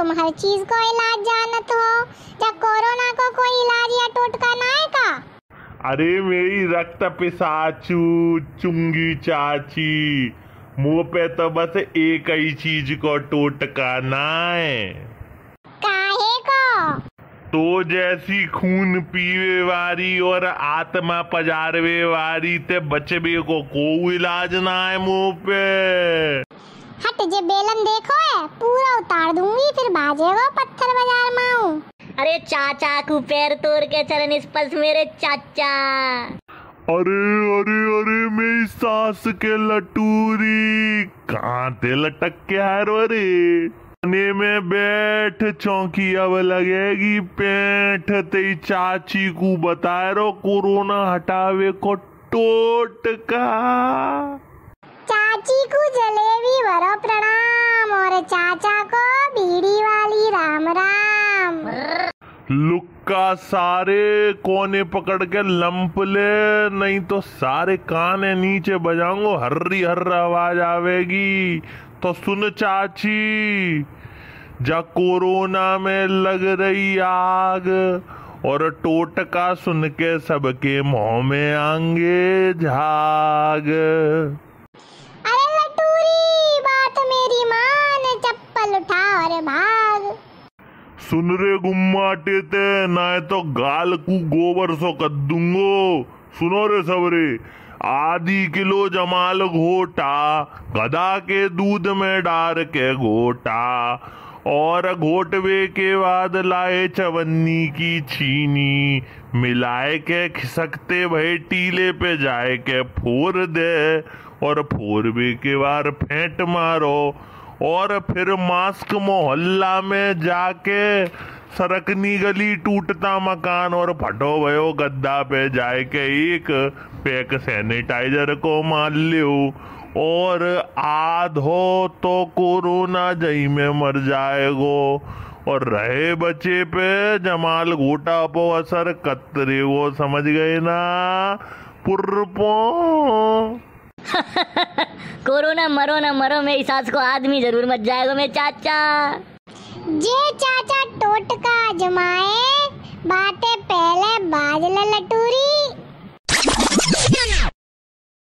तुम हर चीज को इलाज जानत हो, क्या कोरोना को कोई इलाज या टोटका ना है का? अरे मेरी रक्त पिसाचू चुंगी चाची, मुँह पे तो बस एक ही चीज को टोटका ना है। काहे को? तो जैसी खून पीवे वाली और आत्मा पजारवे वाली ते बचबे को कोई इलाज ना है मुँह पे। हट जे बेलन देखो है, पूरा उतार दूंगी फिर बाजेगा पत्थर बाजार माऊ। अरे चाचा को पैर तोड़ के चरण स्पर्श मेरे चाचा। अरे अरे अरे मेरी सास के लटूरी कहाँ ते लटक के हारो रे। खाने में बैठ चौकी अब लगेगी पेट, तेरी चाची को बताए रो कोरोना हटावे को टोटका। चाची को जलेबी भरो प्रणाम और चाचा को बीड़ी वाली राम राम। लुक्का सारे कोने पकड़ के लंप ले, नहीं तो सारे काने नीचे बजाऊंगा, हर्री हर्र आवाज आवेगी। तो सुन चाची, जा कोरोना में लग रही आग और टोटका सुन के सबके मुँह में आएंगे झाग। सुन रे गुम्माटे ते नाय तो गाल को गोबर सो कर दूंगो। सुनो रे सबरे, आधी किलो जमाल घोटा गधा के दूध में डार के घोटा, और घोटवे के बाद लाए चवन्नी की छीनी, मिलाए के खिसकते भई टीले पे जाए के फोर दे, और फोरवे के बाद फेंट मारो, और फिर मास्क मोहल्ला में जाके सरकनी गली टूटता मकान और फटो भयो गद्दा पे जाए के एक पैक सैनिटाइजर को मार लियो, और आधो तो कोरोना जई में मर जाएगो और रहे बचे पे जमाल घोटा पो असर कतरे वो, समझ गए ना पुरपो। कोरोना मरो ना मरो मेरी सास को आदमी जरूर मत जाएगा मेरे चाचा। जे चाचा टोटका आजमाए बातें पहले बाजले लटूरी